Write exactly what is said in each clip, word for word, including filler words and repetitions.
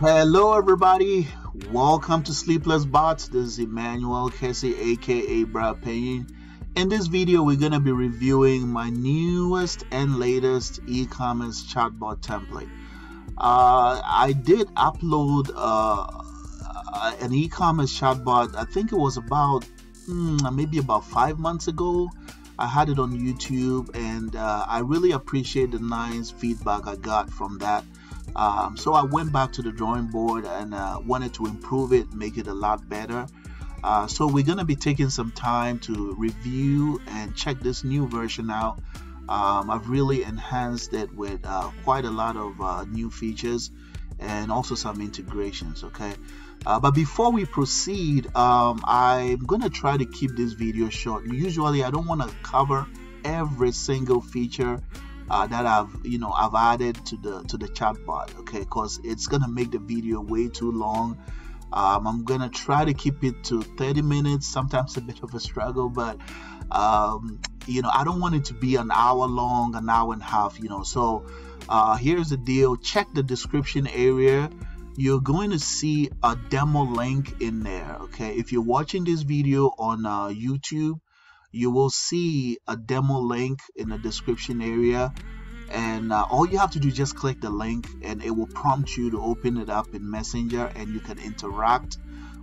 Hello everybody, welcome to Sleepless Bots. This is Emmanuel Kesi, aka Brad Payne. In this video we're going to be reviewing my newest and latest e-commerce chatbot template. uh, I did upload uh, an e-commerce chatbot. I think it was about mm, maybe about five months ago. I had it on YouTube, and uh, I really appreciate the nice feedback I got from that. Um, so I went back to the drawing board and uh, wanted to improve it, make it a lot better. Uh, so we're going to be taking some time to review and check this new version out. Um, I've really enhanced it with uh, quite a lot of uh, new features and also some integrations, okay? Uh, but before we proceed, um, I'm going to try to keep this video short. Usually I don't want to cover every single feature Uh, that I've, you know, I've added to the to the chatbot, okay, because it's gonna make the video way too long. Um, I'm gonna try to keep it to thirty minutes. Sometimes a bit of a struggle, but um, you know, I don't want it to be an hour long, an hour and a half, you know. So uh, here's the deal. Check the description area. You're going to see a demo link in there, okay. If you're watching this video on uh, YouTube, you will see a demo link in the description area, and uh, all you have to do is just click the link and it will prompt you to open it up in Messenger, and you can interact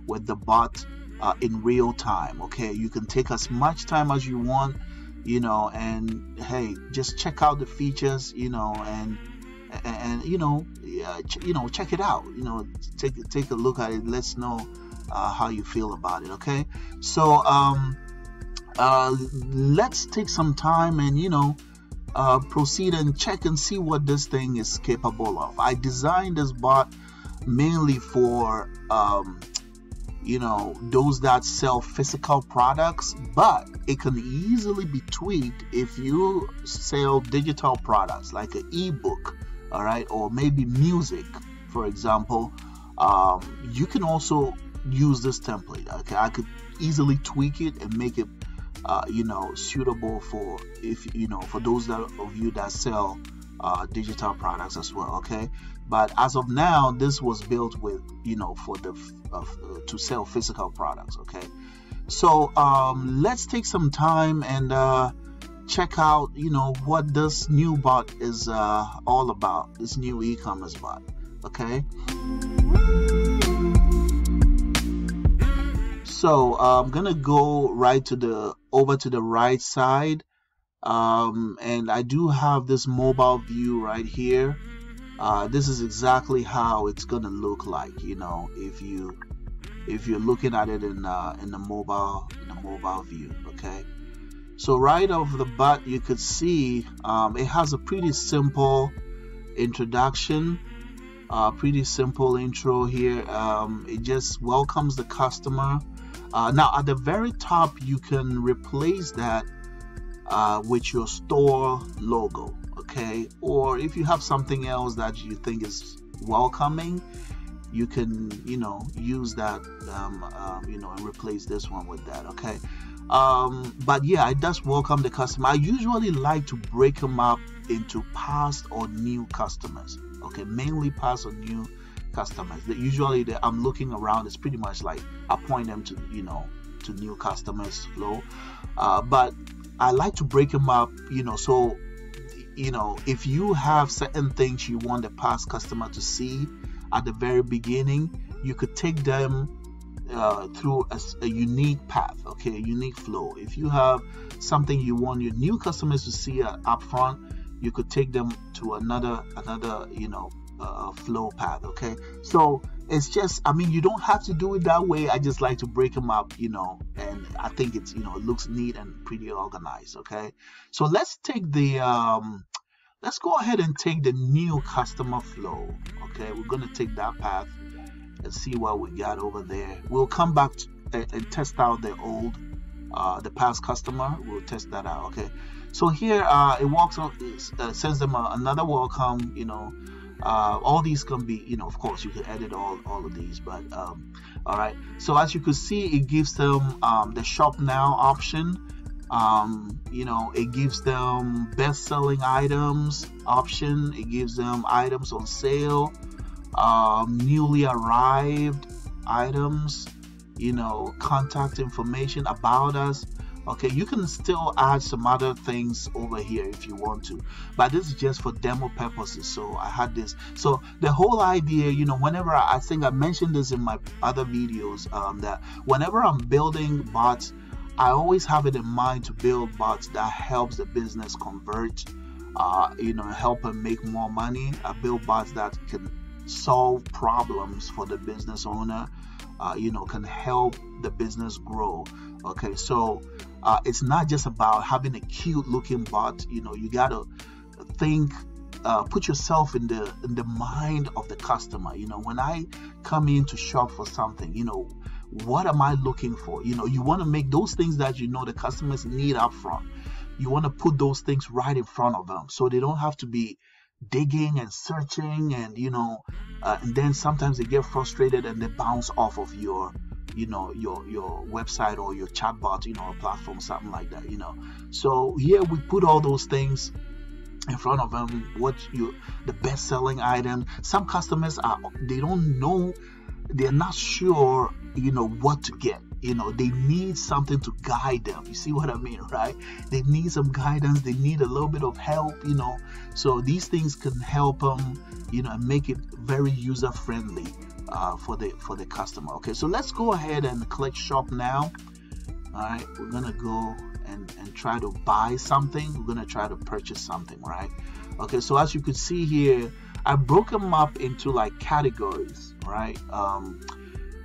with the bot uh, in real time, okay. You can take as much time as you want, you know, and hey, just check out the features, you know, and and, and you know uh, ch you know check it out, you know, take take a look at it. Let's know uh, how you feel about it, okay. So um Uh, let's take some time and, you know, uh, proceed and check and see what this thing is capable of. I designed this bot mainly for, um, you know, those that sell physical products, but it can easily be tweaked if you sell digital products like an ebook, all right, or maybe music, for example. Um, you can also use this template, okay. I could easily tweak it and make it Uh, you know, suitable for, if you know, for those that of you that sell uh, digital products as well, okay. But as of now, this was built with, you know, for the uh, to sell physical products, okay. So um, let's take some time and uh, check out, you know, what this new bot is uh, all about, this new e-commerce bot, okay. So uh, I'm gonna go right to the over to the right side, um, and I do have this mobile view right here. Uh, this is exactly how it's gonna look like, you know, if you if you're looking at it in uh, in the mobile in the mobile view, okay. So right off the bat, you could see um, it has a pretty simple introduction, uh, pretty simple intro here. Um, it just welcomes the customer. Uh, now at the very top, you can replace that uh, with your store logo, okay, or if you have something else that you think is welcoming, you can, you know, use that, um, uh, you know, and replace this one with that, okay. Um, but yeah, it does welcome the customer. I usually like to break them up into past or new customers, okay, mainly past or new customers. That usually that I'm looking around, it's pretty much like I point them to, you know, to new customers flow, uh, but I like to break them up, you know. So, you know, if you have certain things you want the past customer to see at the very beginning, you could take them uh, through a, a unique path, okay, a unique flow. If you have something you want your new customers to see uh, up front, you could take them to another another you know Uh, flow path, okay. So it's just, I mean, you don't have to do it that way. I just like to break them up, you know, and I think it's, you know, it looks neat and pretty organized, okay. So let's take the um let's go ahead and take the new customer flow, okay. We're gonna take that path and see what we got over there. We'll come back to, uh, and test out the old uh the past customer. We'll test that out, okay. So here uh it walks on, uh, sends them uh, another welcome, you know. Uh, all these can be, you know, of course you can edit all, all of these, but um, alright, so as you can see, it gives them um, the shop now option, um, you know, it gives them best selling items option, it gives them items on sale, um, newly arrived items, you know, contact information about us. Okay, you can still add some other things over here if you want to, but this is just for demo purposes. So I had this. So the whole idea, you know, whenever I, I think I mentioned this in my other videos, um, that whenever I'm building bots, I always have it in mind to build bots that helps the business convert, uh, you know, help them make more money. I build bots that can solve problems for the business owner, uh, you know, can help the business grow. Okay, so uh, it's not just about having a cute looking bot. You know, you gotta think, uh, put yourself in the in the mind of the customer. You know, when I come in to shop for something, you know, what am I looking for? You know, you want to make those things that you know the customers need up front. You want to put those things right in front of them, so they don't have to be digging and searching, and you know, uh, and then sometimes they get frustrated and they bounce off of your, you know, your your website or your chatbot, you know, a platform, something like that, you know. So here we put all those things in front of them. What you, the best-selling item. Some customers are, they don't know, they're not sure, you know, what to get. You know, they need something to guide them. You see what I mean, right? They need some guidance. They need a little bit of help, you know. So these things can help them, you know, and make it very user-friendly uh, for the for the customer. Okay, so let's go ahead and click shop now. All right, we're gonna go and and try to buy something. We're gonna try to purchase something, right? Okay, so as you could see here, I broke them up into like categories, right? Um,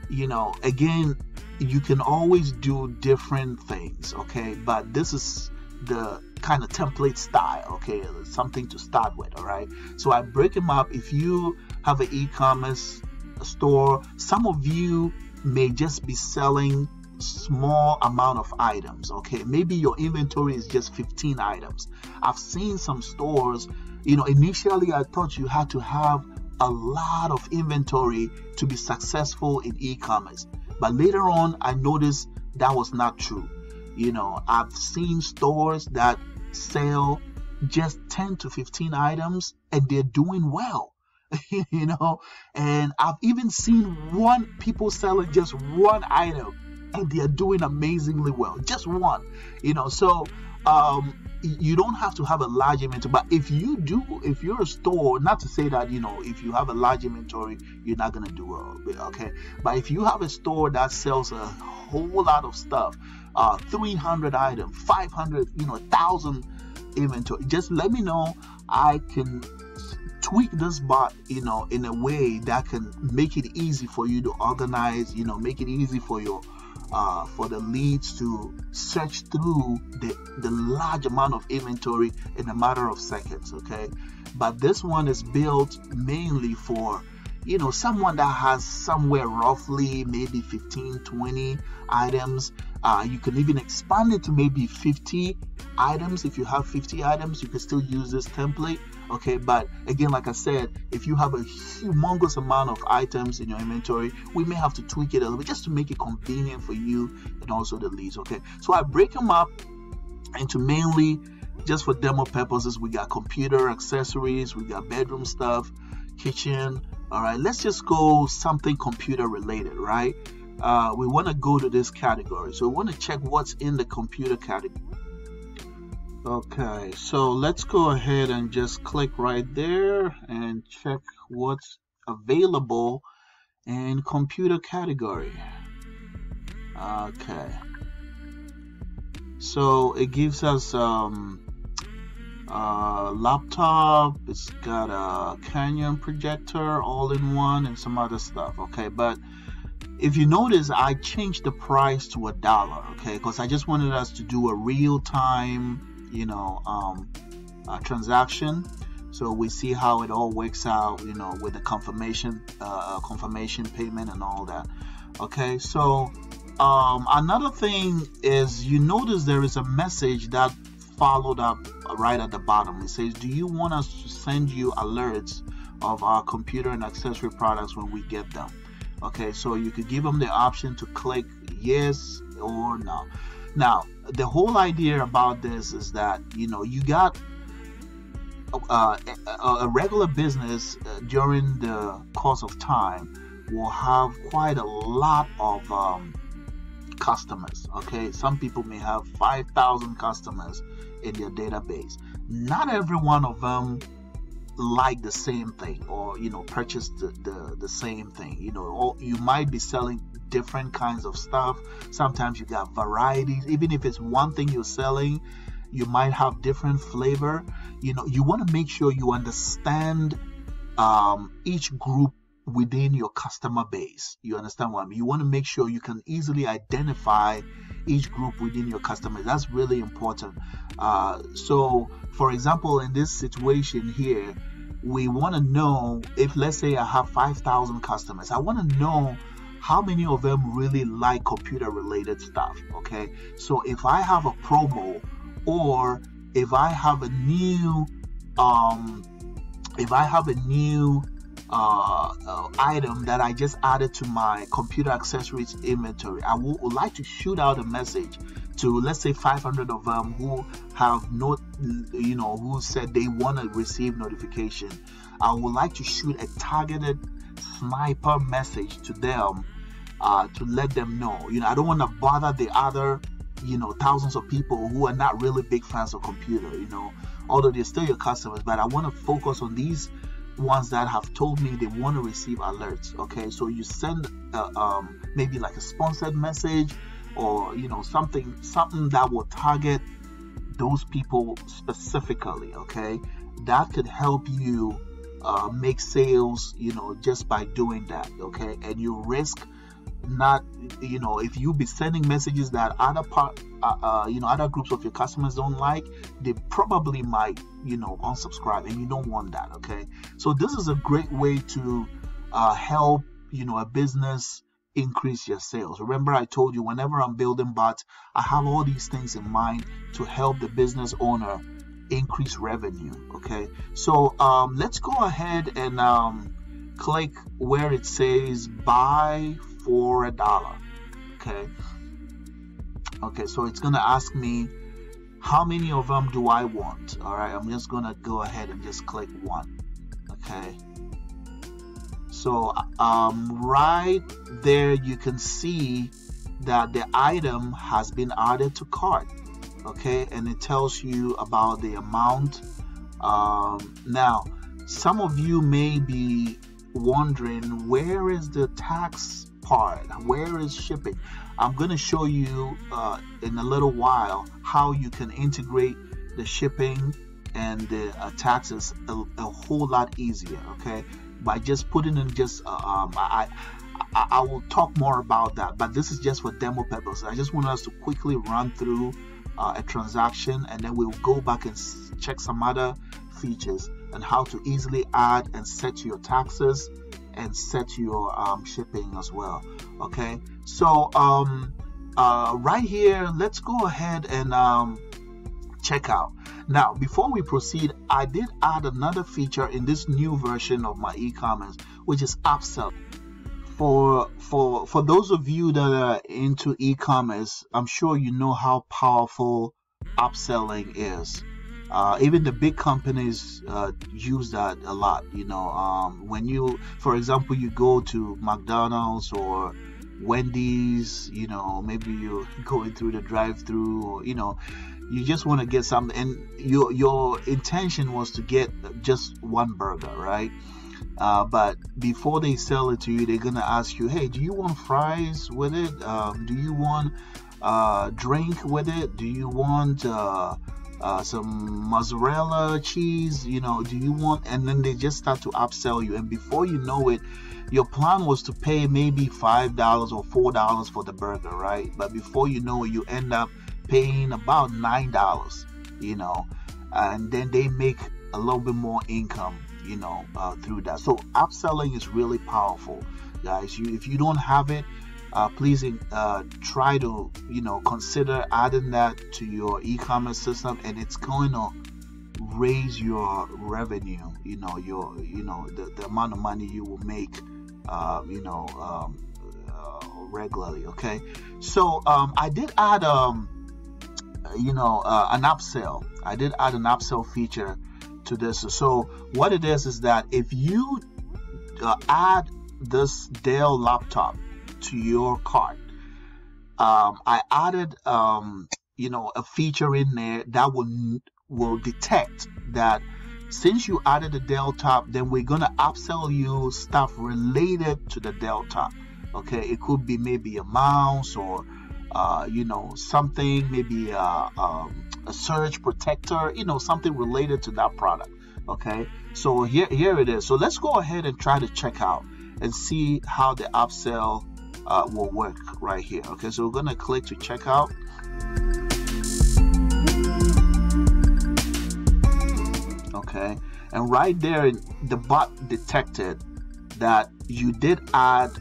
you know, again, you can always do different things, okay, but this is the kind of template style, okay, something to start with. All right, so I break them up. If you have an e-commerce store, some of you may just be selling small amount of items. Okay, maybe your inventory is just fifteen items. I've seen some stores, you know, initially I thought you had to have a lot of inventory to be successful in e-commerce, but later on I noticed that was not true. You know, I've seen stores that sell just ten to fifteen items and they're doing well. You know, and I've even seen one people selling just one item and they are doing amazingly well, just one, you know. So um you don't have to have a large inventory, but if you do, if you're a store, not to say that, you know, if you have a large inventory you're not gonna do well, okay, but if you have a store that sells a whole lot of stuff, uh three hundred items, five hundred, you know, one thousand inventory, just let me know. I can tweak this bot, you know, in a way that can make it easy for you to organize, you know, make it easy for your Uh, for the leads to search through the, the large amount of inventory in a matter of seconds. Okay, but this one is built mainly for, you know, someone that has somewhere roughly maybe fifteen, twenty items. Uh, you can even expand it to maybe fifty items. If you have fifty items, you can still use this template. Okay, but again, like I said, if you have a humongous amount of items in your inventory, we may have to tweak it a little bit just to make it convenient for you and also the leads. Okay, so I break them up into mainly just for demo purposes. We got computer accessories, we got bedroom stuff, kitchen. All right, let's just go something computer related, right? Uh, we want to go to this category, so we want to check what's in the computer category. Okay, so let's go ahead and just click right there and check what's available in computer category. Okay, so it gives us um, a laptop, it's got a Canyon projector all in one and some other stuff. Okay, but if you notice, I changed the price to a dollar, okay, because I just wanted us to do a real-time, you know, um, uh, transaction, so we see how it all works out, you know, with the confirmation, uh, confirmation payment and all that. Okay, so um, another thing is, you notice there is a message that followed up right at the bottom. It says, do you want us to send you alerts of our computer and accessory products when we get them? Okay, so you could give them the option to click yes or no. Now, the whole idea about this is that, you know, you got uh, a regular business uh, during the course of time will have quite a lot of um, customers. Okay, some people may have five thousand customers in their database. Not every one of them like the same thing, or you know, purchase the, the the same thing, you know, or you might be selling different kinds of stuff. Sometimes you got varieties. Even if it's one thing you're selling, you might have different flavor. You know, you want to make sure you understand um, each group within your customer base. You understand what I mean? You want to make sure you can easily identify each group within your customers. That's really important. Uh, so for example, in this situation here, we want to know if, let's say I have five thousand customers, I want to know how many of them really like computer related stuff. Okay, so if I have a promo, or if I have a new um, if I have a new Uh, uh, item that I just added to my computer accessories inventory, I will, would like to shoot out a message to, let's say, five hundred of them who have not, you know, who said they want to receive notification. I would like to shoot a targeted sniper message to them uh, to let them know. You know, I don't want to bother the other, you know, thousands of people who are not really big fans of computer. You know, although they're still your customers, but I want to focus on these ones that have told me they want to receive alerts. Okay, so you send uh, um, maybe like a sponsored message, or you know, something something that will target those people specifically. Okay, that could help you uh, make sales, you know, just by doing that. Okay, and you risk not, you know, if you be sending messages that other part uh, uh, you know, other groups of your customers don't like, they probably might, you know, unsubscribe, and you don't want that. Okay, so this is a great way to uh, help, you know, a business increase your sales. Remember, I told you, whenever I'm building bots, I have all these things in mind to help the business owner increase revenue. Okay, so um, let's go ahead and um, click where it says buy for a dollar. Okay, okay, so it's gonna ask me how many of them do I want. All right, I'm just gonna go ahead and just click one. Okay, so um, right there you can see that the item has been added to cart. Okay, and it tells you about the amount. Um, now some of you may be wondering, where is the tax part, where is shipping? I'm going to show you uh, in a little while how you can integrate the shipping and the uh, taxes a, a whole lot easier. Okay, by just putting in just uh, um, I, I I will talk more about that, but this is just for demo purposes. I just want us to quickly run through uh, a transaction, and then we'll go back and check some other features and how to easily add and set your taxes and set your um, shipping as well. Okay, so um, uh, right here, let's go ahead and um, check out. Now before we proceed, I did add another feature in this new version of my e-commerce, which is upsell. For for for those of you that are into e-commerce, I'm sure you know how powerful upselling is. Uh, even the big companies uh, use that a lot. You know, um, when you, for example, you go to McDonald's or Wendy's, you know, maybe you're going through the drive-through, or you know, you just want to get something, and your your intention was to get just one burger, right? Uh, but before they sell it to you, they're gonna ask you, hey, do you want fries with it? Um, do you want uh, drink with it? Do you want uh, Uh, some mozzarella cheese, you know, do you want? And then they just start to upsell you, and before you know it, your plan was to pay maybe five dollars or four dollars for the burger, right? But before you know it, you end up paying about nine dollars, you know, and then they make a little bit more income, you know, uh, through that. So upselling is really powerful, guys. You, if you don't have it, Uh, please uh, try to, you know, consider adding that to your e-commerce system, and it's going to raise your revenue. You know, your, you know, the, the amount of money you will make, uh, you know, um, uh, regularly. Okay, so um, I did add, um, you know, uh, an upsell. I did add an upsell feature to this. So what it is is that if you uh, add this Dell laptop to your cart, um, I added um, you know, a feature in there that will will detect that since you added the Dell top, then we're gonna upsell you stuff related to the Dell top. Okay, it could be maybe a mouse or uh, you know, something, maybe a, um, a surge protector, you know, something related to that product. Okay, so here here it is. So let's go ahead and try to check out and see how the upsell uh, will work right here. Okay, so we're gonna click to check out. Okay, and right there the bot detected that you did add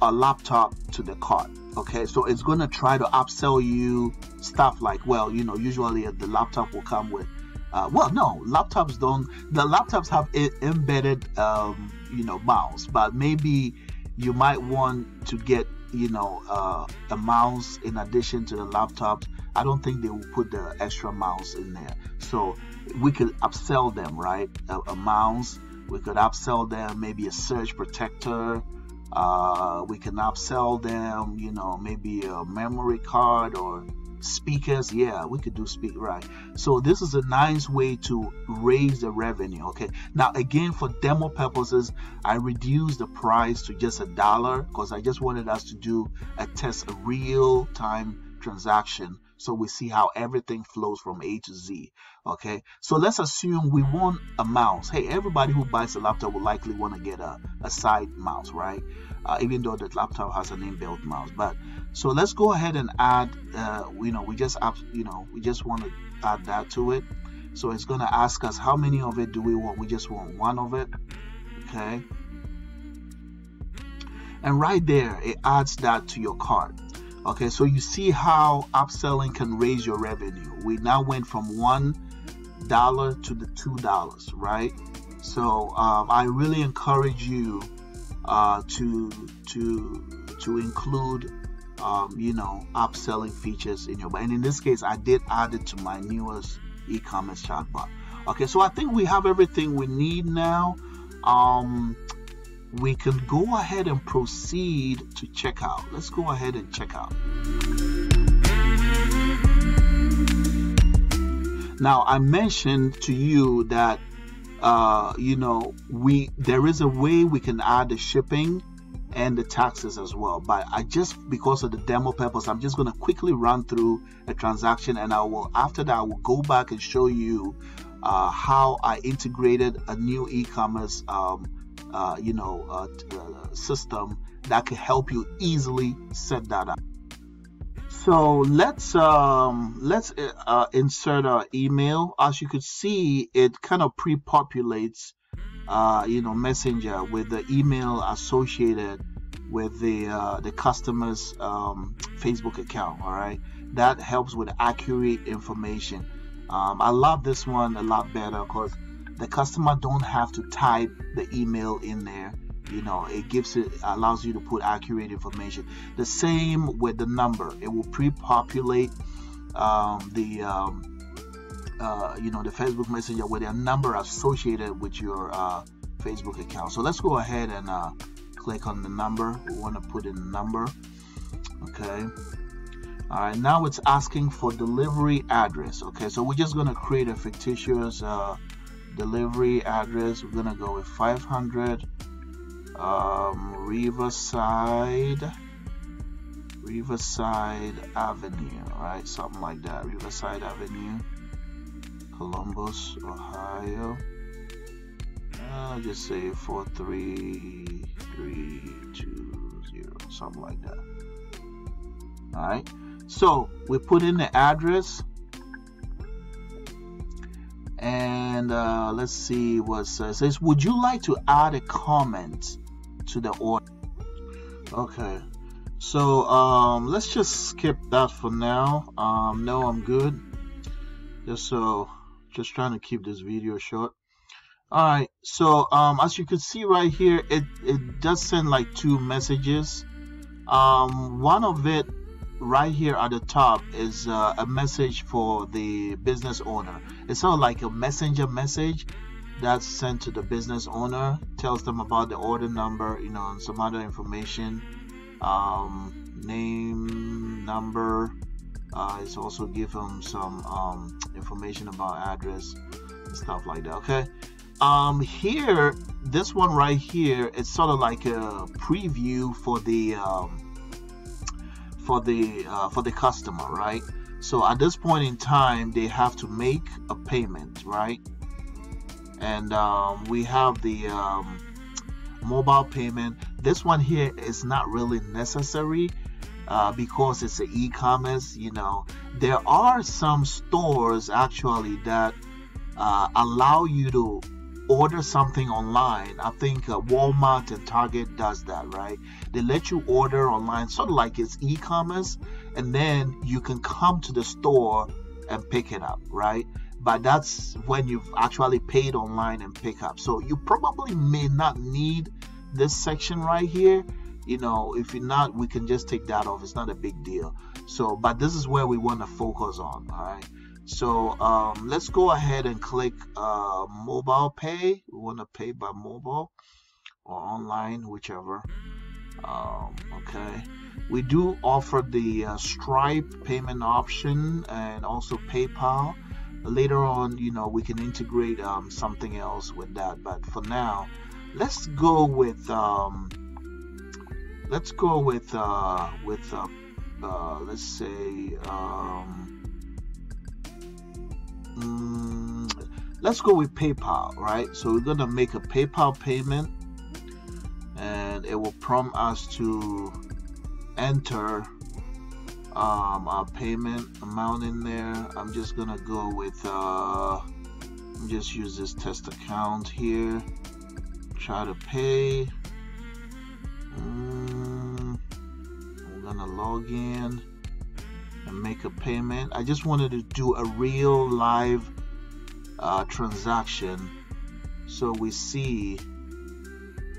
a laptop to the cart. Okay, so it's going to try to upsell you stuff like, well, you know, usually the laptop will come with uh, well, no, laptops don't, the laptops have a embedded um, you know, mouse, but maybe you might want to get, you know, uh, a mouse in addition to the laptop. I don't think they will put the extra mouse in there, so we could upsell them, right? A, a mouse, we could upsell them maybe a surge protector, uh, we can upsell them, you know, maybe a memory card or speakers. Yeah, we could do speak, right? So this is a nice way to raise the revenue. Okay, now again, for demo purposes, I reduced the price to just a dollar because I just wanted us to do a test, a real-time transaction, so we see how everything flows from A to Z. Okay, so let's assume we want a mouse. Hey, everybody who buys a laptop will likely want to get a, a side mouse, right? Uh, even though the laptop has an inbuilt mouse. But so let's go ahead and add, uh, you know, we just, you know, we just want to add that to it. So it's going to ask us how many of it do we want. We just want one of it. Okay, and right there it adds that to your cart. Okay, so you see how upselling can raise your revenue. We now went from one dollar to the two dollars, right? So um, I really encourage you uh, to to to include um, you know, upselling features in your. And in this case, I did add it to my newest e-commerce chatbot. Okay, so I think we have everything we need now. Um, we can go ahead and proceed to checkout. Let's go ahead and check out. Now I mentioned to you that uh, you know, we there is a way we can add the shipping and the taxes as well, but I just, because of the demo purpose, I'm just going to quickly run through a transaction, and I will, after that I will go back and show you uh, how I integrated a new e-commerce um, Uh, you know, uh, uh, system that could help you easily set that up. So let's um, let's uh, insert our email. As you could see, it kind of pre-populates, uh, you know, Messenger with the email associated with the uh, the customer's um, Facebook account. All right, that helps with accurate information. Um, I love this one a lot better because the customer don't have to type the email in there. You know, it gives it allows you to put accurate information. The same with the number. It will pre-populate um, the um, uh, you know, the Facebook Messenger with a number associated with your uh, Facebook account. So let's go ahead and uh, click on the number. We want to put in the number. Okay. All right. Now it's asking for delivery address. Okay. So we're just gonna create a fictitious Uh, delivery address. We're gonna go with five hundred um, Riverside Riverside Avenue, right? Something like that. Riverside Avenue, Columbus, Ohio. I'll just say four three three two zero, something like that. All right. So we put in the address. And uh, let's see what it says. It says, would you like to add a comment to the order? Okay, so um, let's just skip that for now. Um, no, I'm good. Just so, just trying to keep this video short. All right, so um, as you can see right here, it, it does send like two messages. Um, one of it right here at the top is uh, a message for the business owner. It's sort of like a messenger message that's sent to the business owner, tells them about the order number, you know, and some other information, um, name, number. Uh, it's also give them some um, information about address and stuff like that. Okay, um, here, this one right here, it's sort of like a preview for the um, for the uh, for the customer, right? So at this point in time, they have to make a payment, right? And um, we have the um, mobile payment. This one here is not really necessary uh, because it's an e-commerce. You know, there are some stores actually that uh, allow you to order something online. I think uh, Walmart and Target does that, right? They let you order online, sort of like it's e-commerce, and then you can come to the store and pick it up, right? But that's when you've actually paid online and pick up. So you probably may not need this section right here. You know, if you're not, we can just take that off. It's not a big deal. So, but this is where we want to focus on, all right? So um, let's go ahead and click uh, mobile pay. We want to pay by mobile or online, whichever. Um, okay, we do offer the uh, Stripe payment option and also PayPal. Later on, you know, we can integrate um, something else with that, but for now, let's go with um, let's go with uh, with uh, uh, let's say um, mm, let's go with PayPal, right? So we're gonna make a PayPal payment, and it will prompt us to enter Um, our payment amount in there. I'm just gonna go with uh, just use this test account here, try to pay. mm, I'm gonna log in and make a payment. I just wanted to do a real live uh, transaction, so we see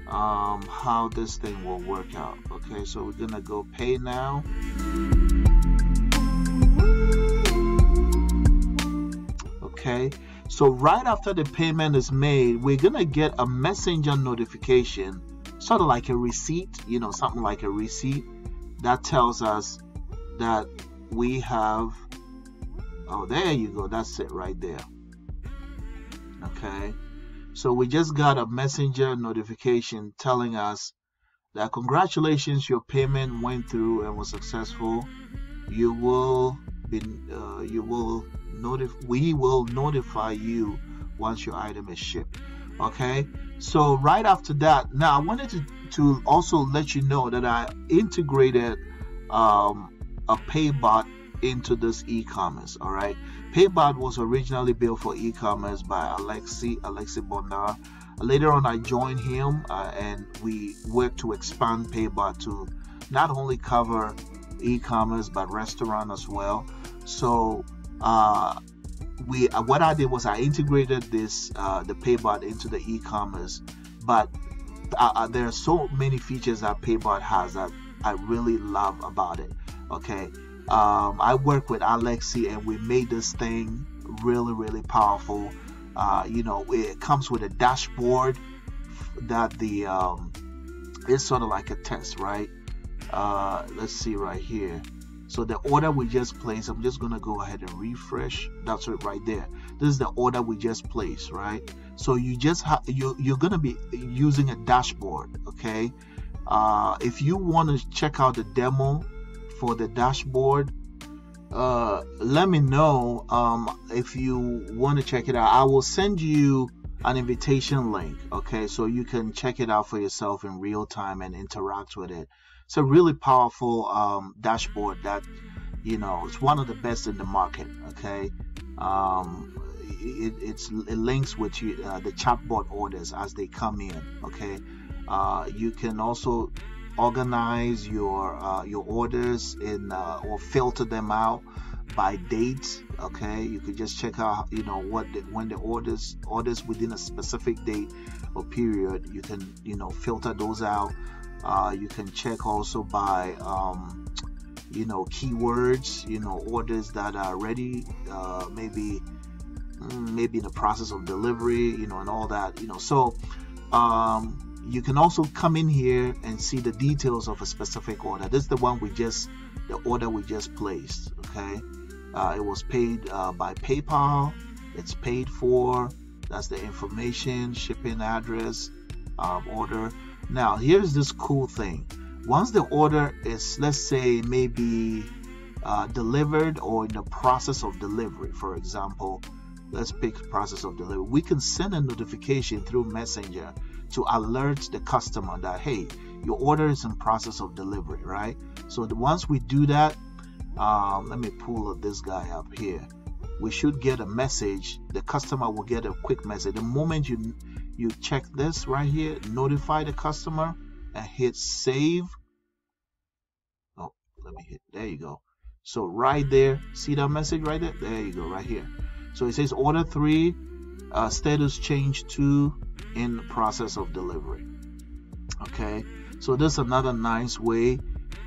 um, how this thing will work out. Okay, so we're gonna go pay now. Okay, so right after the payment is made, we're gonna get a messenger notification, sort of like a receipt, you know, something like a receipt that tells us that we have, oh, there you go, that's it right there. Okay, so we just got a messenger notification telling us that congratulations, your payment went through and was successful. You will be, uh, you will notif- we will notify you once your item is shipped. Okay, so right after that, now I wanted to, to also let you know that I integrated um, a PayBot into this e-commerce. All right, PayBot was originally built for e-commerce by Alexei Alexei Bondar. Later on, I joined him uh, and we worked to expand PayBot to not only cover e-commerce but restaurant as well. So uh, we uh, what I did was I integrated this uh, the PayBot into the e-commerce, but uh, there are so many features that PayBot has that I really love about it. Okay, um, I worked with Alexei and we made this thing really really powerful. Uh, you know, it comes with a dashboard that the um, it's sort of like a test, right? Uh, let's see right here. So the order we just placed, I'm just gonna go ahead and refresh. That's it right there. This is the order we just placed, right? So you just have you you're gonna be using a dashboard. Okay, uh, if you want to check out the demo for the dashboard, uh, let me know um, if you want to check it out. I will send you an invitation link. Okay, so you can check it out for yourself in real time and interact with it. It's a really powerful um, dashboard that, you know, it's one of the best in the market. Okay, um, it, it's, it links with you, uh, the chatbot orders as they come in. Okay, uh, you can also organize your uh, your orders in uh, or filter them out by date. Okay, you could just check out, you know, what the, when the orders orders within a specific date or period, you can, you know, filter those out. Uh, you can check also by um, you know, keywords, you know, orders that are ready, uh, maybe maybe in the process of delivery, you know, and all that, you know. So um, you can also come in here and see the details of a specific order. This is the one we just, the order we just placed, okay? Uh, it was paid uh, by PayPal. It's paid for. That's the information, shipping address, um, order. Now, here's this cool thing. Once the order is, let's say, maybe uh, delivered or in the process of delivery, for example, let's pick process of delivery, we can send a notification through Messenger to alert the customer that, hey, your order is in process of delivery, right? So the, once we do that, um, let me pull this guy up here. We should get a message. The customer will get a quick message. The moment you you check this right here, notify the customer and hit save. Oh, let me hit, there you go. So right there, see that message right there? There you go, right here. So it says order three, uh, status change two, in process of delivery. Okay, so this is another nice way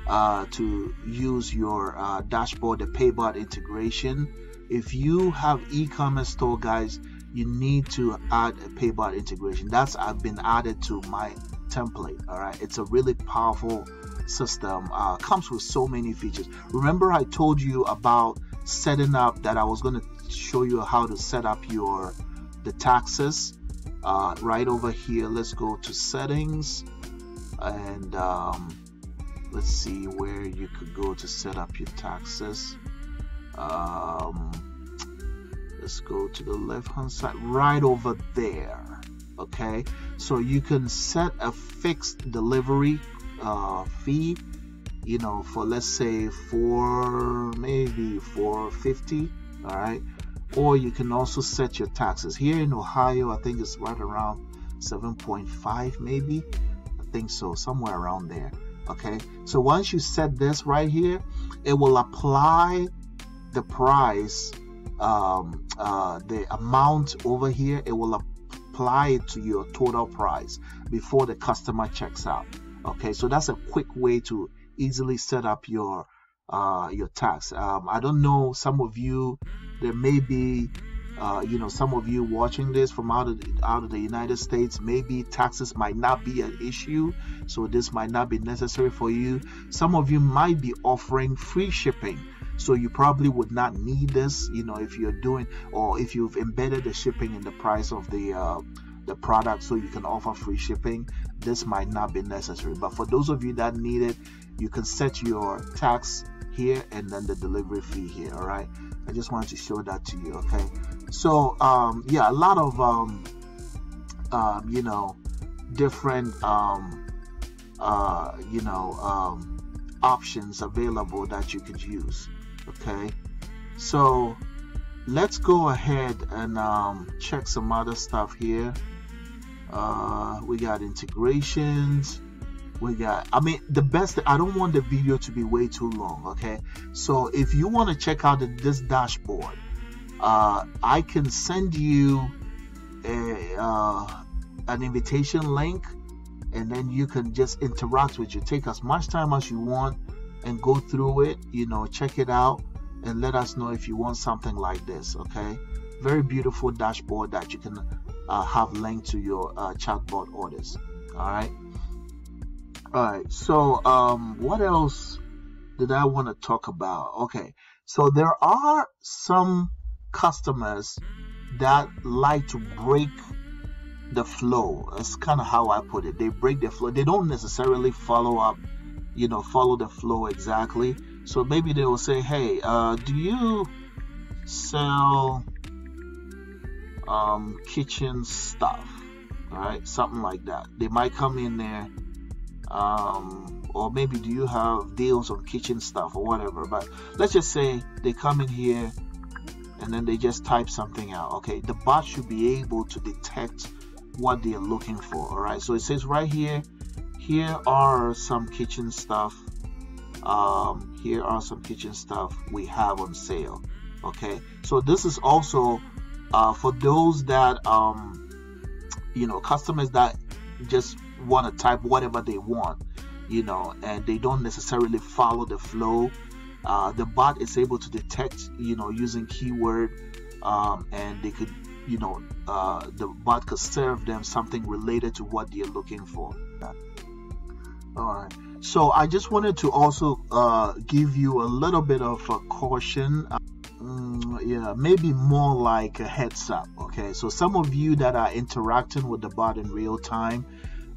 uh, to use your uh, dashboard, the PayBot integration. If you have e-commerce store, guys, you need to add a PayBot integration. That's I've been added to my template. All right, it's a really powerful system. Uh, comes with so many features. Remember, I told you about setting up that I was going to show you how to set up your the taxes. Uh, right over here, let's go to settings, and um, let's see where you could go to set up your taxes. Um, let's go to the left hand side, right over there. Okay, so you can set a fixed delivery uh, fee, you know, for let's say four, maybe four fifty. All right. Or you can also set your taxes. Here in Ohio, I think it's right around seven point five, maybe, I think so, somewhere around there. Okay, so once you set this right here, it will apply the price, um, uh, the amount over here, it will apply it to your total price before the customer checks out. Okay, so that's a quick way to easily set up your uh your tax. um I don't know, some of you, there may be uh you know, some of you watching this from out of the, out of the United States, maybe taxes might not be an issue, so this might not be necessary for you. Some of you might be offering free shipping, so you probably would not need this, you know, if you're doing, or if you've embedded the shipping in the price of the uh the product, so you can offer free shipping. This might not be necessary, but for those of you that need it, you can set your tax here and then the delivery fee here. All right, I just wanted to show that to you. Okay, so um yeah, a lot of um um you know, different um uh you know um options available that you could use. Okay, so let's go ahead and um check some other stuff here. Uh we got integrations, we got, I mean, the best, I don't want the video to be way too long. Okay, so if you want to check out this dashboard, uh I can send you a uh an invitation link, and then you can just interact with you, take as much time as you want and go through it, you know, check it out and let us know if you want something like this. Okay, very beautiful dashboard that you can uh, have linked to your uh, chatbot orders. All right, all right, so um what else did I want to talk about? Okay, so there are some customers that like to break the flow. That's kind of how I put it. They break the flow. They don't necessarily follow up, you know, follow the flow exactly. So maybe they will say, hey, uh, do you sell um, kitchen stuff? All right, something like that. They might come in there, um, or maybe do you have deals on kitchen stuff or whatever. But let's just say they come in here and then they just type something out. Okay, the bot should be able to detect what they are looking for. All right, so it says right here, here are some kitchen stuff. Um, here are some kitchen stuff we have on sale. Okay, so this is also uh, for those that um, you know, customers that just want to type whatever they want, you know, and they don't necessarily follow the flow. uh, the bot is able to detect, you know, using keyword, um, and they could, you know, uh, the bot could serve them something related to what they're looking for. All right. So I just wanted to also uh, give you a little bit of a caution. Mm, yeah, maybe more like a heads up. Okay, so some of you that are interacting with the bot in real time,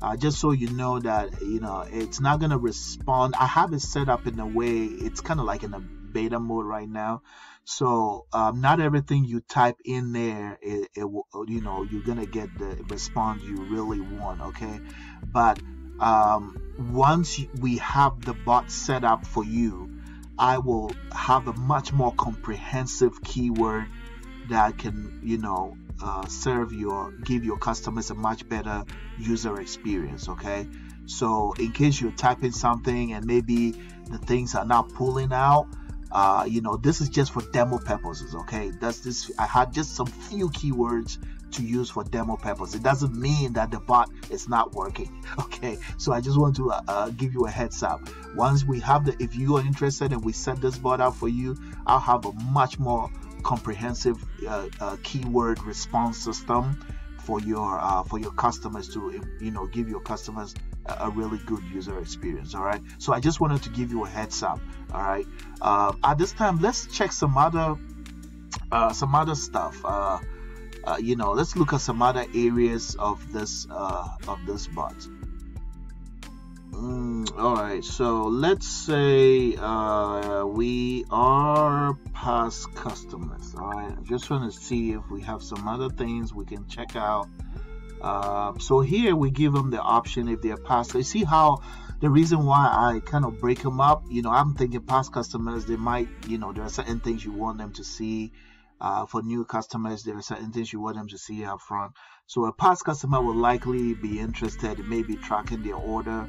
uh, just so you know that, you know, it's not gonna respond. I have it set up in a way, it's kind of like in a beta mode right now, so um, not everything you type in there, it, it will, you know, you're gonna get the response you really want. Okay, but um, once we have the bot set up for you, I will have a much more comprehensive keyword that can, you know, uh, serve your, give your customers a much better user experience. Okay, so in case you're typing something and maybe the things are not pulling out, uh, you know, this is just for demo purposes. Okay, that's this. I had just some few keywords to use for demo purpose. It doesn't mean that the bot is not working. Okay, so I just want to uh, uh, give you a heads up. Once we have the, if you are interested and we set this bot up for you, I'll have a much more comprehensive uh, uh, keyword response system for your uh, for your customers to, you know, give your customers a, a really good user experience. All right, so I just wanted to give you a heads up. All right, uh, at this time, let's check some other uh, some other stuff. Uh, Uh, you know, let's look at some other areas of this uh, of this bot. Mm, all right, so let's say uh, we are past customers. All right, I'm just trying to see if we have some other things we can check out. Uh, so here we give them the option if they're past. You see how the reason why I kind of break them up. You know, I'm thinking past customers. They might, you know, there are certain things you want them to see. Uh, for new customers, there are certain things you want them to see up front. So a past customer will likely be interested in maybe tracking their order.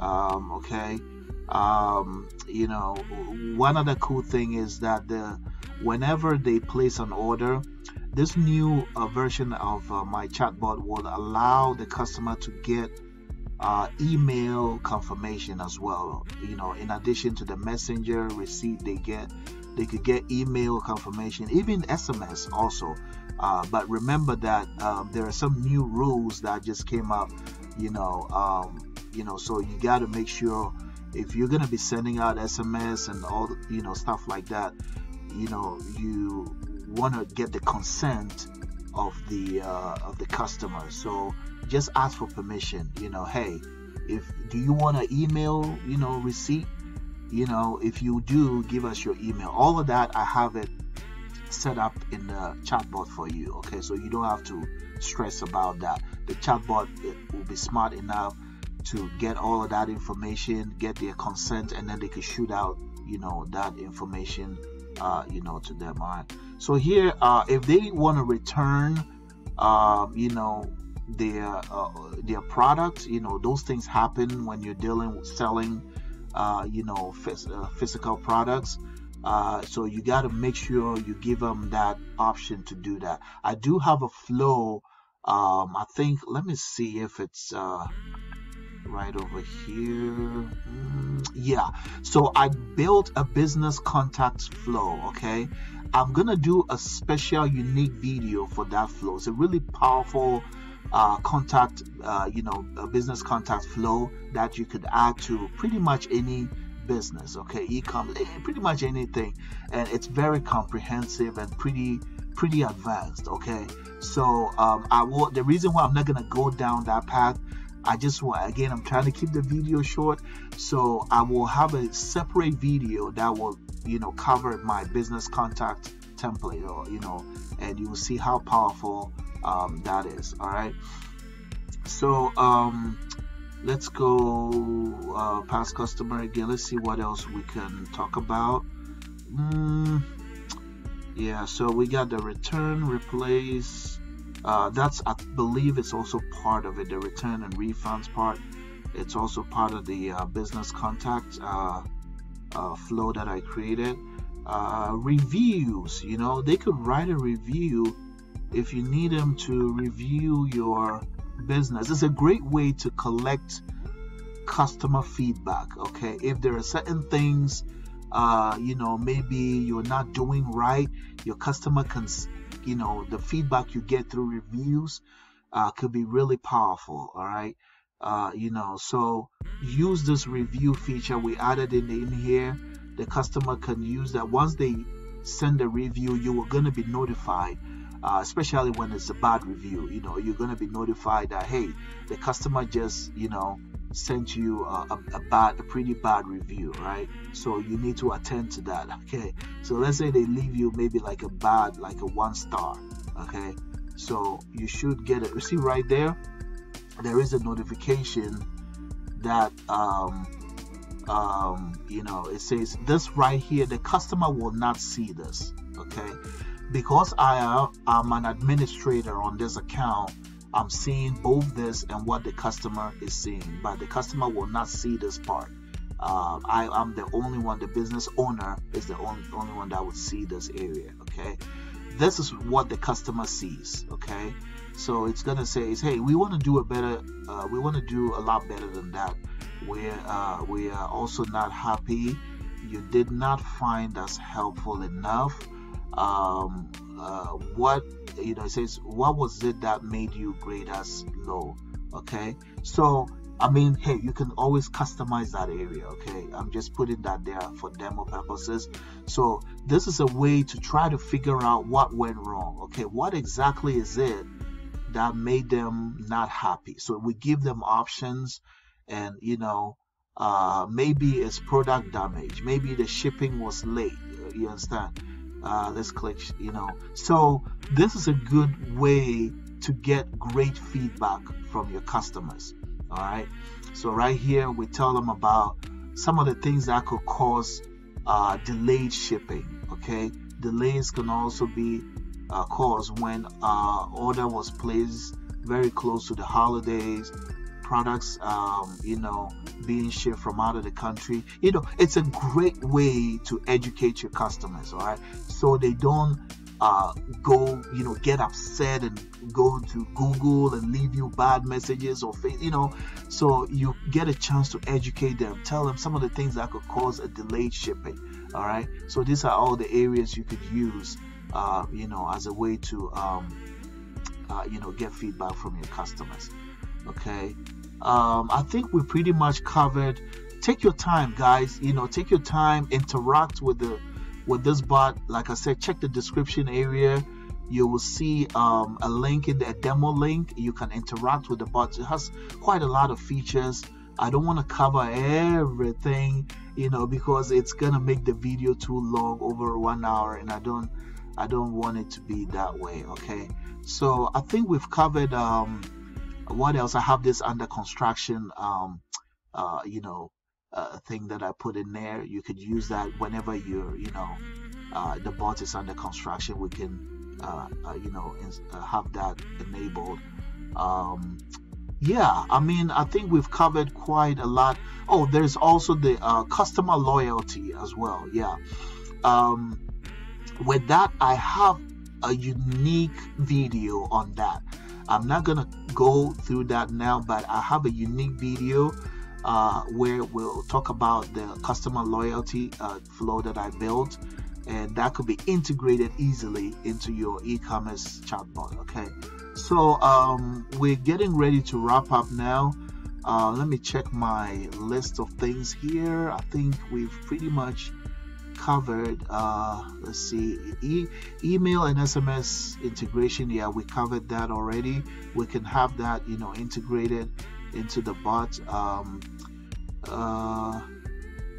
Um, okay, um, you know, one other cool thing is that the whenever they place an order, this new uh, version of uh, my chatbot will allow the customer to get uh, email confirmation as well. You know, in addition to the messenger receipt they get, they could get email confirmation, even S M S also. Uh, but remember that um, there are some new rules that just came up, you know, um, you know, so you got to make sure if you're going to be sending out S M S and all, you know, stuff like that, you know, you want to get the consent of the uh, of the customer. So just ask for permission, you know, hey, if do you want an email, you know, receipt? You know, if you do, give us your email. All of that, I have it set up in the chatbot for you. Okay, so you don't have to stress about that. The chatbot will be smart enough to get all of that information, get their consent, and then they can shoot out, you know, that information, uh, you know, to them. All right. So here, uh, if they want to return, uh, you know, their uh, their product, you know, those things happen when you're dealing with selling. Uh, you know, phys uh, physical products. Uh, so you got to make sure you give them that option to do that. I do have a flow. Um, I think, let me see if it's uh, right over here. Mm, yeah. So I built a business contacts flow. Okay. I'm going to do a special unique video for that flow. It's a really powerful Uh, contact, uh, you know, a business contact flow that you could add to pretty much any business, okay, e-commerce, pretty much anything, and it's very comprehensive and pretty, pretty advanced, okay. So um, I will. The reason why I'm not gonna go down that path, I just want, again, I'm trying to keep the video short, so I will have a separate video that will, you know, cover my business contact template, or you know, and you will see how powerful. Um, that is. All right, so um, let's go uh, past customer again. Let's see what else we can talk about. Mm, yeah, so we got the return, replace, uh, that's, I believe it's also part of it, the return and refunds part. It's also part of the uh, business contact uh, uh, flow that I created. Uh, reviews, you know, they could write a review if you need them to review your business. It's a great way to collect customer feedback, okay? If there are certain things uh, you know, maybe you're not doing right. Your customer can, you know, the feedback you get through reviews uh, could be really powerful. All right. Uh, you know, so use this review feature we added in, in here. The customer can use that. Once they send a review, you are going to be notified, uh, especially when it's a bad review. You know, you're going to be notified that, hey, the customer just, you know, sent you a, a, a bad, a pretty bad review, right? So you need to attend to that. Okay. So let's say they leave you maybe like a bad, like a one star. Okay. So you should get it. You see right there, there is a notification that, um, um you know, it says this right here, the customer will not see this, okay? Because I am an administrator on this account, I'm seeing both this and what the customer is seeing, but the customer will not see this part. uh, I am the only one, the business owner is the only, only one that would see this area, okay? This is what the customer sees, okay? So it's gonna say, is, hey, we want to do a better, uh, we want to do a lot better than that. Where uh, we are also not happy, you did not find us helpful enough. Um, uh, what, you know, it says, what was it that made you grade us low? Okay, so I mean, hey, you can always customize that area. Okay, I'm just putting that there for demo purposes. So this is a way to try to figure out what went wrong. Okay, what exactly is it that made them not happy? So we give them options. And, you know, uh, maybe it's product damage. Maybe the shipping was late. You understand? Uh, let's click, you know. So this is a good way to get great feedback from your customers. All right. So right here, we tell them about some of the things that could cause uh, delayed shipping. Okay. Delays can also be uh, caused when uh, order was placed very close to the holidays. Products, um, you know, being shipped from out of the country. You know, it's a great way to educate your customers, all right? So they don't uh, go, you know, get upset and go to Google and leave you bad messages or, you know, so you get a chance to educate them, tell them some of the things that could cause a delayed shipping, all right? So these are all the areas you could use, uh, you know, as a way to, um, uh, you know, get feedback from your customers. Okay, um, I think we pretty much covered. Take your time, guys. You know, take your time. Interact with the with this bot. Like I said, check the description area. You will see um, a link in the a demo link. You can interact with the bot. It has quite a lot of features. I don't want to cover everything, you know, because it's gonna make the video too long, over one hour, and I don't, I don't want it to be that way. Okay, so I think we've covered. Um, What else? I have this under construction, um, uh, you know, uh, thing that I put in there. You could use that whenever you're, you know, uh, the bot is under construction. We can, uh, uh, you know, uh, have that enabled. Um, yeah, I mean, I think we've covered quite a lot. Oh, there's also the uh, customer loyalty as well. Yeah. Um, with that, I have a unique video on that. I'm not gonna go through that now, but I have a unique video uh, where we'll talk about the customer loyalty uh, flow that I built, and that could be integrated easily into your e-commerce chatbot. Okay, so um, we're getting ready to wrap up now. Uh, let me check my list of things here. I think we've pretty much covered. Uh, let's see, e email and S M S integration. Yeah, we covered that already. We can have that, you know, integrated into the bot. Um, uh,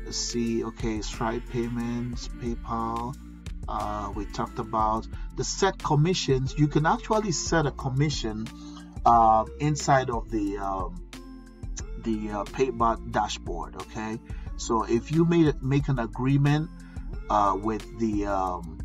let's see. Okay, Stripe payments, PayPal. Uh, we talked about the set commissions. You can actually set a commission uh, inside of the um, the uh, PayBot dashboard. Okay, so if you made make an agreement Uh, with the um,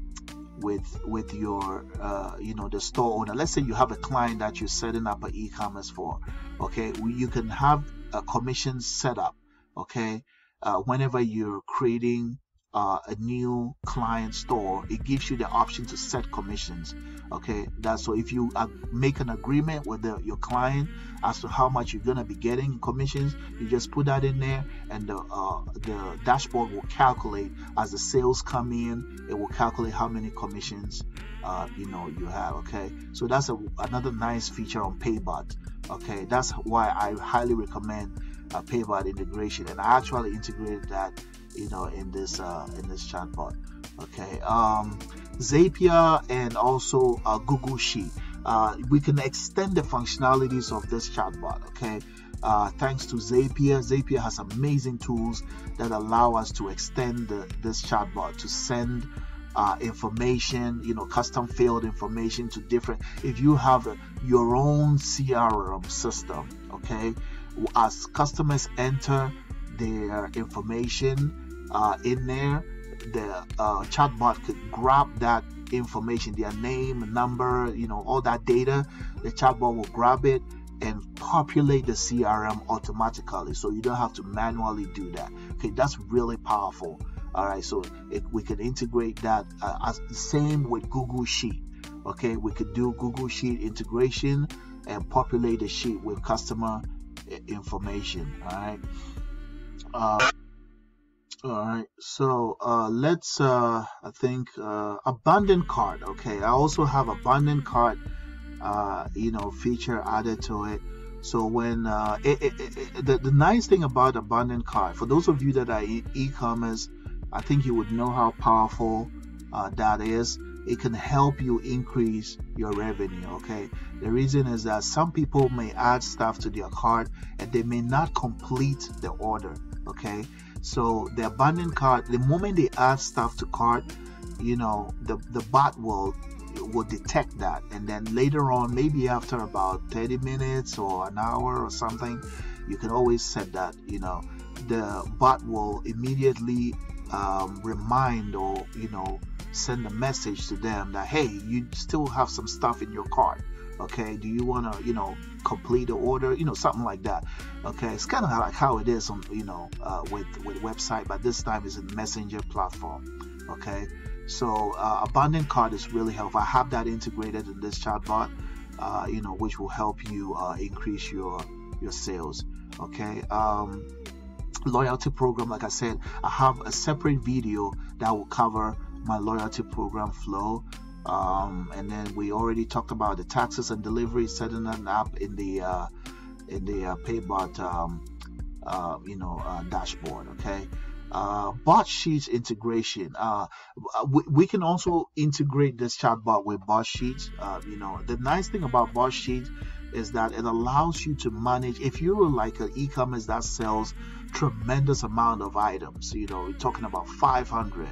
with with your uh, you know, the store owner. Let's say you have a client that you're setting up an e-commerce for. Okay, you can have a commission set up. Okay, uh, whenever you're creating uh, a new client store, it gives you the option to set commissions. Okay, that's so if you uh, make an agreement with the, your client as to how much you're gonna be getting in commissions, you just put that in there, and the uh, the dashboard will calculate as the sales come in. It will calculate how many commissions uh, you know you have. Okay, so that's a, another nice feature on PayBot. Okay, that's why I highly recommend uh, PayBot integration, and I actually integrated that, you know, in this uh, in this chatbot. Okay, um, Zapier and also uh, Google Sheet. Uh, we can extend the functionalities of this chatbot. Okay, uh, thanks to Zapier. Zapier has amazing tools that allow us to extend the, this chatbot to send uh, information, you know, custom field information to different. If you have a, your own C R M system, okay, as customers enter their information uh, in there, the uh, chatbot could grab that information, their name, number, you know, all that data. The chatbot will grab it and populate the C R M automatically, so you don't have to manually do that. Okay, that's really powerful. All right, so it, we can integrate that uh, as same with Google Sheet. Okay, we could do Google Sheet integration and populate the sheet with customer information. All right. Uh, all right, so uh, let's uh, I think uh, abandoned cart. Okay, I also have abandoned cart uh, you know feature added to it. So when uh, it, it, it, the, the nice thing about abandoned cart, for those of you that are in e-commerce, I think you would know how powerful uh, that is. It can help you increase your revenue. Okay, the reason is that some people may add stuff to their cart and they may not complete the order. Okay, so the abandoned cart, the moment they add stuff to cart, you know, the the bot will will detect that, and then later on, maybe after about thirty minutes or an hour or something, you can always set that, you know, the bot will immediately um, remind, or you know, send a message to them that, hey, you still have some stuff in your cart. Okay, do you want to, you know, complete the order, you know, something like that. Okay, it's kind of like how it is on, you know, uh, with with website, but this time it's a messenger platform. Okay, so uh, abandoned cart is really helpful. I have that integrated in this chatbot, uh, you know, which will help you uh, increase your your sales. Okay, um, loyalty program, like I said, I have a separate video that will cover my loyalty program flow. Um, and then we already talked about the taxes and delivery, setting an app in the uh, in the uh, PayBot um, uh, you know uh, dashboard. Okay, uh, bot sheets integration. Uh, we, we can also integrate this chatbot with bot sheets. Uh, you know, the nice thing about bot sheets is that it allows you to manage, if you're like an e-commerce that sells tremendous amount of items. You know, we're talking about five hundred.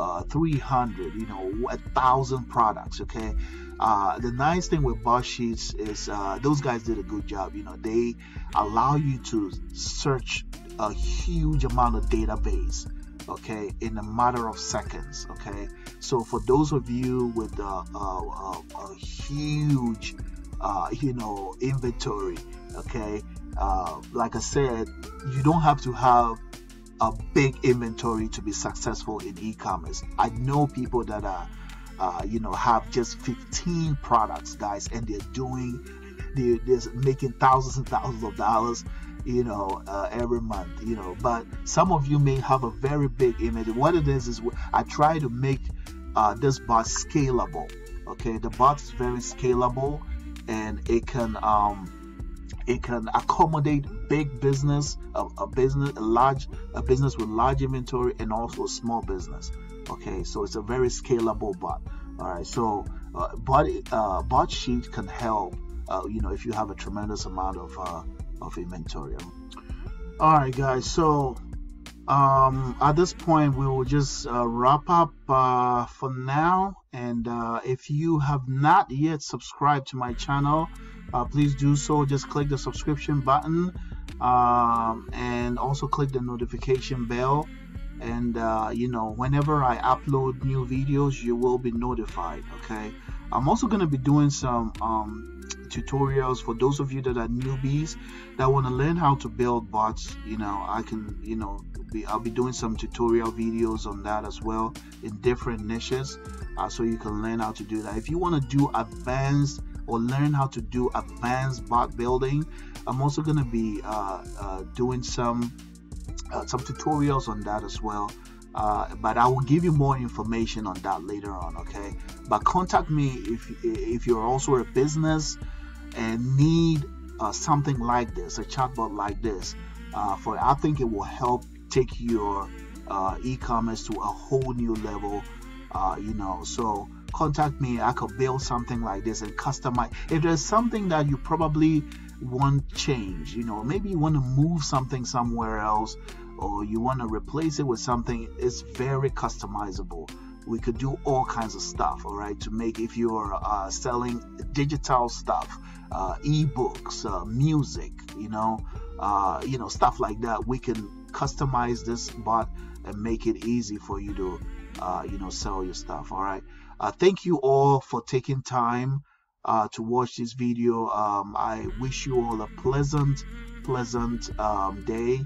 Uh, three hundred, you know, a thousand products. Okay, uh, the nice thing with BotSheets is uh, those guys did a good job. You know, they allow you to search a huge amount of database, okay, in a matter of seconds. Okay, so for those of you with a, a, a huge uh, you know inventory, okay, uh, like I said, you don't have to have a big inventory to be successful in e-commerce. I know people that are uh, you know have just fifteen products, guys, and they're doing they're, they're making thousands and thousands of dollars, you know, uh, every month, you know. But some of you may have a very big inventory. What it is is I try to make uh, this bot scalable. Okay, the bot is very scalable, and it can um, it can accommodate big business, a, a business, a large, a business with large inventory, and also a small business. Okay, so it's a very scalable bot. All right, so uh, bot, uh, bot sheet can help, uh, you know, if you have a tremendous amount of uh, of inventory. All right, guys. So um, at this point, we will just uh, wrap up uh, for now. And uh, if you have not yet subscribed to my channel, Uh, please do so. Just click the subscription button, um, and also click the notification bell, and uh, you know, whenever I upload new videos, you will be notified. Okay, I'm also going to be doing some um, tutorials for those of you that are newbies that want to learn how to build bots. You know, I can, you know, be, I'll be doing some tutorial videos on that as well in different niches, uh, so you can learn how to do that. If you want to do advanced or learn how to do advanced bot building, I'm also going to be uh, uh, doing some uh, some tutorials on that as well. Uh, but I will give you more information on that later on, okay? But contact me if, if you're also a business and need uh, something like this, a chatbot like this, uh, for I think it will help take your uh, e-commerce to a whole new level, uh, you know. So contact me, I could build something like this and customize. If there's something that you probably want change, you know, maybe you want to move something somewhere else, or you want to replace it with something, it's very customizable. We could do all kinds of stuff, all right, to make, if you're uh, selling digital stuff, uh, ebooks, uh, music, you know, uh, you know, stuff like that. We can customize this bot and make it easy for you to, uh, you know, sell your stuff, all right. Uh, thank you all for taking time uh, to watch this video. Um, I wish you all a pleasant, pleasant um, day.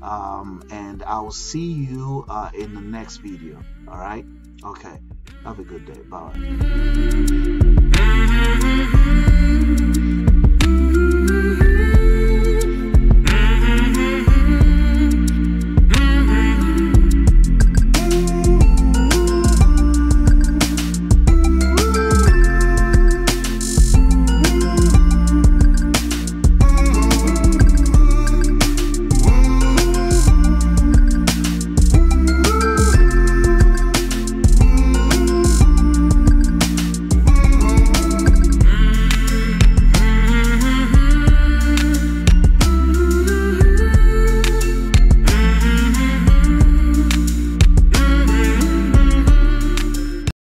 Um, and I'll see you uh, in the next video. All right? Okay. Have a good day. Bye.